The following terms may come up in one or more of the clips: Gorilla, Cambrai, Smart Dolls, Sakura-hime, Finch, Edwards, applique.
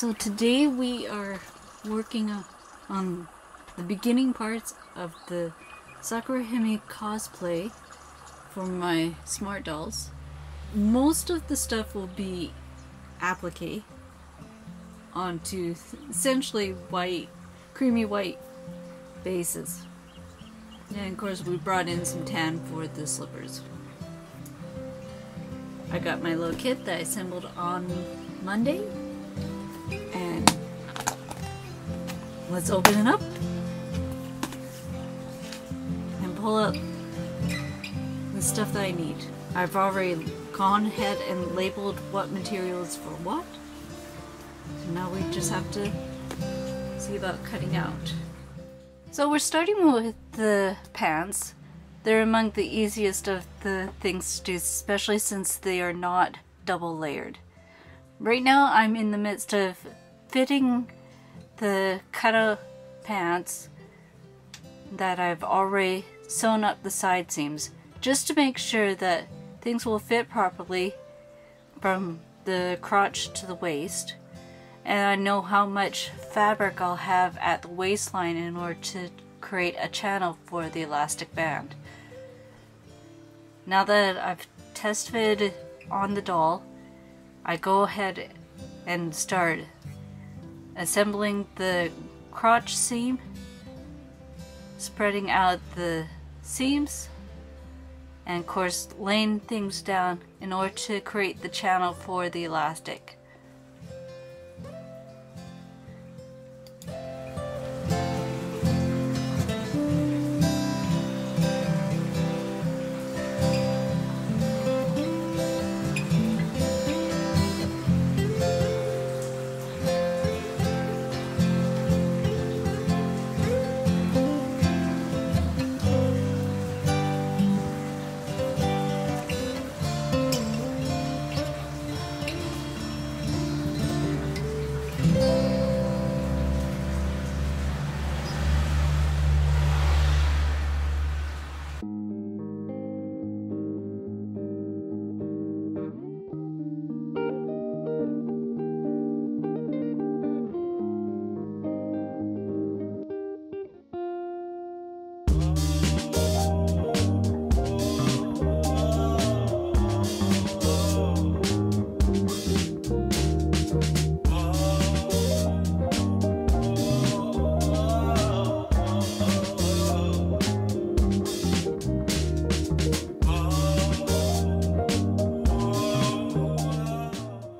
So today we are working on the beginning parts of the Sakura-hime cosplay for my Smart Dolls. Most of the stuff will be applique onto essentially white, creamy white bases. And of course we brought in some tan for the slippers. I got my little kit that I assembled on Monday, and let's open it up and pull up the stuff that I need. I've already gone ahead and labeled what material is for what, so now we just have to see about cutting out. So we're starting with the pants. They're among the easiest of the things to do, especially since they are not double layered. Right now I'm in the midst of fitting the cutout pants that I've already sewn up the side seams, just to make sure that things will fit properly from the crotch to the waist, and I know how much fabric I'll have at the waistline in order to create a channel for the elastic band. Now that I've test fitted on the doll, I go ahead and start assembling the crotch seam, spreading out the seams, and of course laying things down in order to create the channel for the elastic.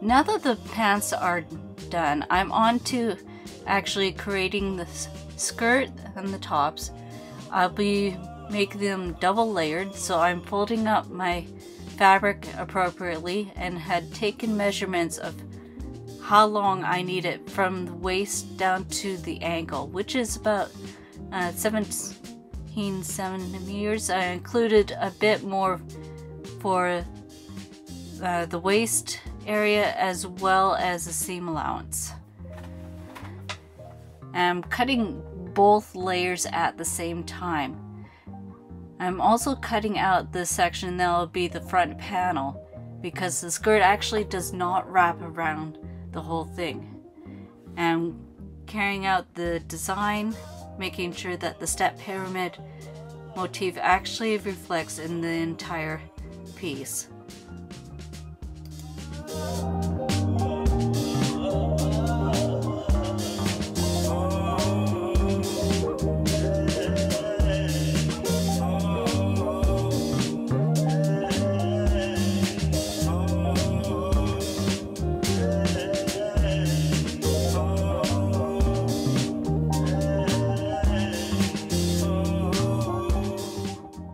Now that the pants are done, I'm on to actually creating the skirt and the tops. I'll be making them double layered, so I'm folding up my fabric appropriately and had taken measurements of how long I need it from the waist down to the ankle, which is about 17 centimeters. I included a bit more for the waist area as well as a seam allowance. I'm cutting both layers at the same time. I'm also cutting out the section that will be the front panel, because the skirt actually does not wrap around the whole thing. I'm carrying out the design, making sure that the step pyramid motif actually reflects in the entire piece.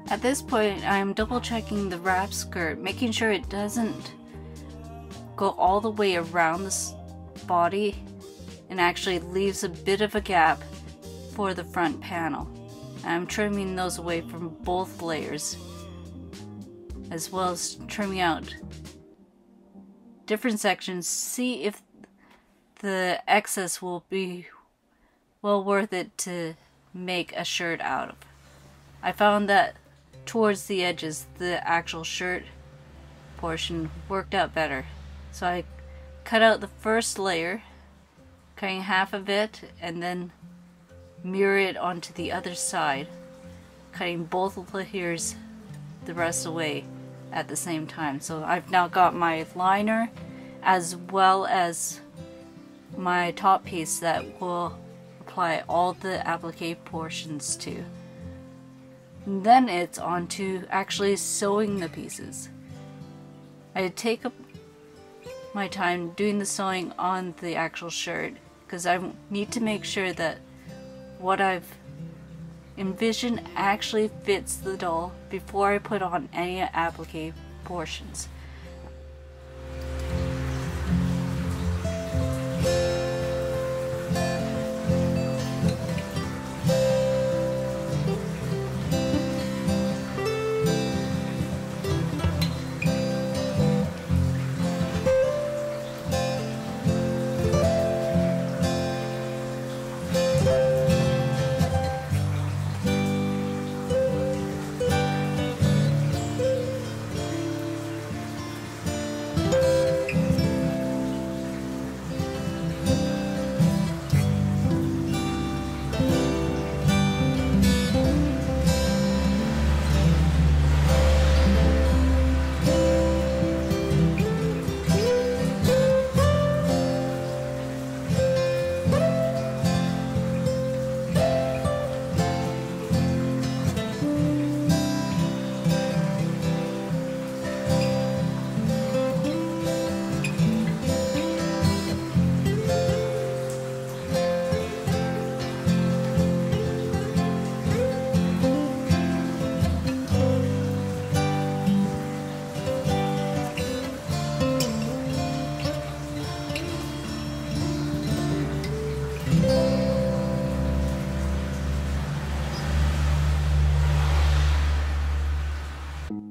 At this point, I'm double checking the wrap skirt, making sure it doesn't go all the way around the body and actually leaves a bit of a gap for the front panel. I'm trimming those away from both layers, as well as trimming out different sections. See if the excess will be well worth it to make a shirt out of. I found that towards the edges, the actual shirt portion worked out better. So I cut out the first layer cutting half of it and then mirror it onto the other side, cutting both layers the rest away at the same time. So I've now got my liner as well as my top piece that will apply all the applique portions to. And then it's on to actually sewing the pieces. I take up my time doing the sewing on the actual shirt because I need to make sure that what I've envisioned actually fits the doll before I put on any applique portions.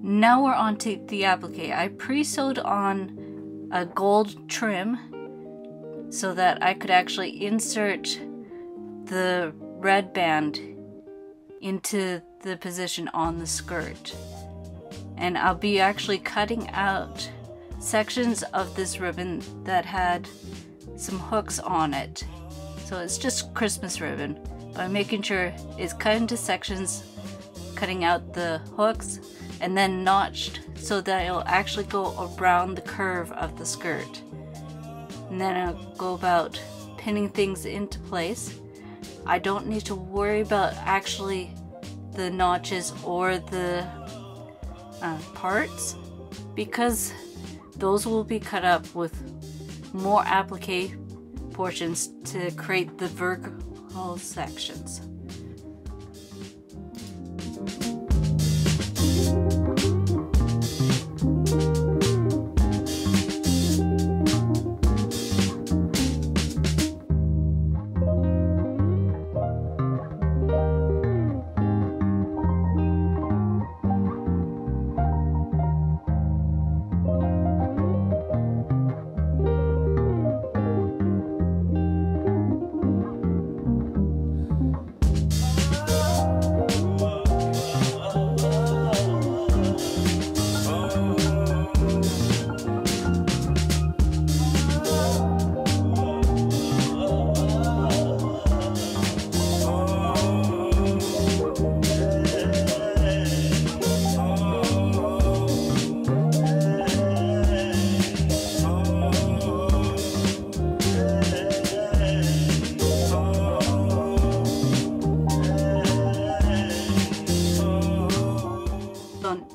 Now we're on to the applique. I pre-sewed on a gold trim so that I could actually insert the red band into the position on the skirt. And I'll be actually cutting out sections of this ribbon that had some hooks on it. So it's just Christmas ribbon, but I'm making sure it's cut into sections, cutting out the hooks, and then notched so that it'll actually go around the curve of the skirt. And then I'll go about pinning things into place. I don't need to worry about actually the notches or the parts because those will be cut up with more applique portions to create the vertical sections.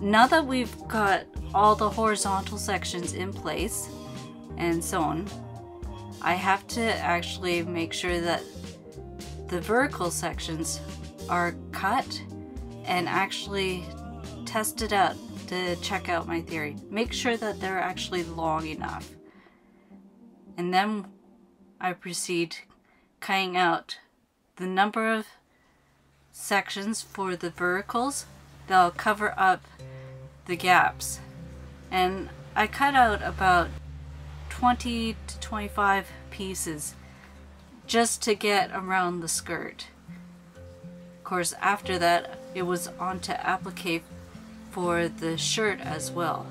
Now that we've got all the horizontal sections in place and sewn, I have to actually make sure that the vertical sections are cut and actually test it out to check out my theory. Make sure that they're actually long enough. And then I proceed cutting out the number of sections for the verticals that'll cover up the gaps. And I cut out about 20 to 25 pieces just to get around the skirt. Of course, after that it was on to applique for the shirt as well.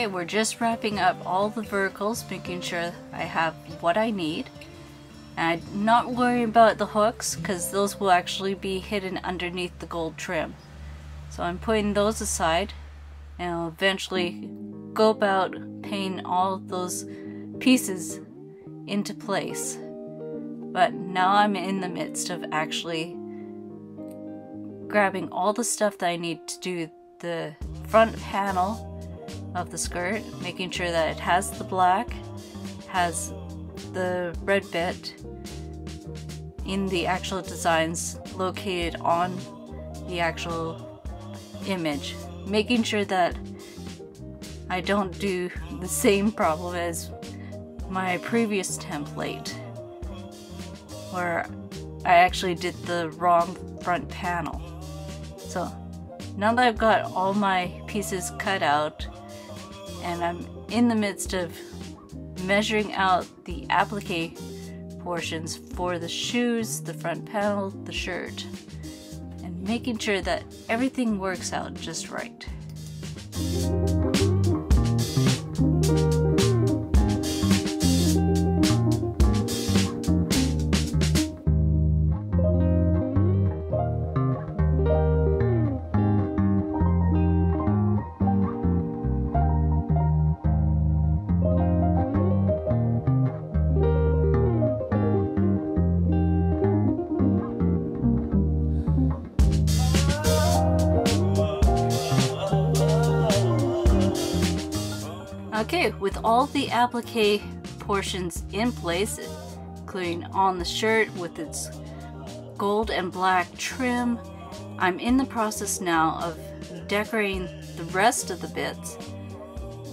Okay, we're just wrapping up all the verticals, making sure I have what I need. And I'm not worrying about the hooks because those will actually be hidden underneath the gold trim. So I'm putting those aside, and I'll eventually go about painting all of those pieces into place. But now I'm in the midst of actually grabbing all the stuff that I need to do the front panel of the skirt, making sure that it has the black, has the red bit in the actual designs located on the actual image, making sure that I don't do the same problem as my previous template where I actually did the wrong front panel. So now that I've got all my pieces cut out, and I'm in the midst of measuring out the applique portions for the shoes, the front panel, the shirt, and making sure that everything works out just right. Okay, with all the applique portions in place, including on the shirt with its gold and black trim, I'm in the process now of decorating the rest of the bits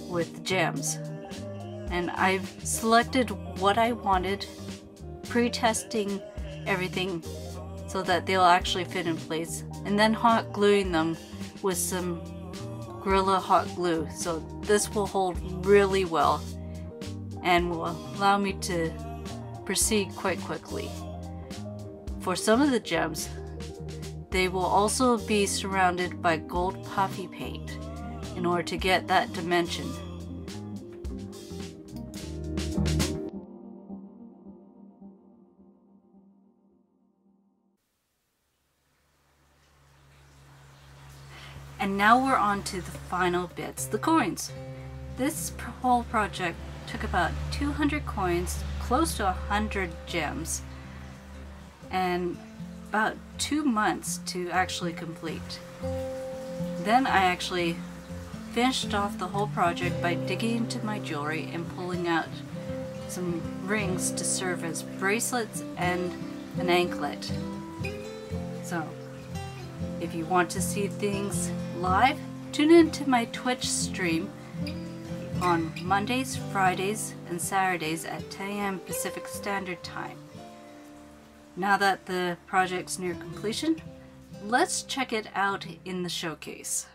with gems. And I've selected what I wanted, pre-testing everything so that they'll actually fit in place, and then hot gluing them with some Gorilla hot glue, so this will hold really well and will allow me to proceed quite quickly. For some of the gems, they will also be surrounded by gold puffy paint in order to get that dimension. And now we're on to the final bits, the coins. This whole project took about 200 coins, close to 100 gems, and about 2 months to actually complete. Then I actually finished off the whole project by digging into my jewelry and pulling out some rings to serve as bracelets and an anklet. So, if you want to see things live, tune into my Twitch stream on Mondays, Fridays, and Saturdays at 10 a.m. Pacific Standard Time. Now that the project's near completion, let's check it out in the showcase.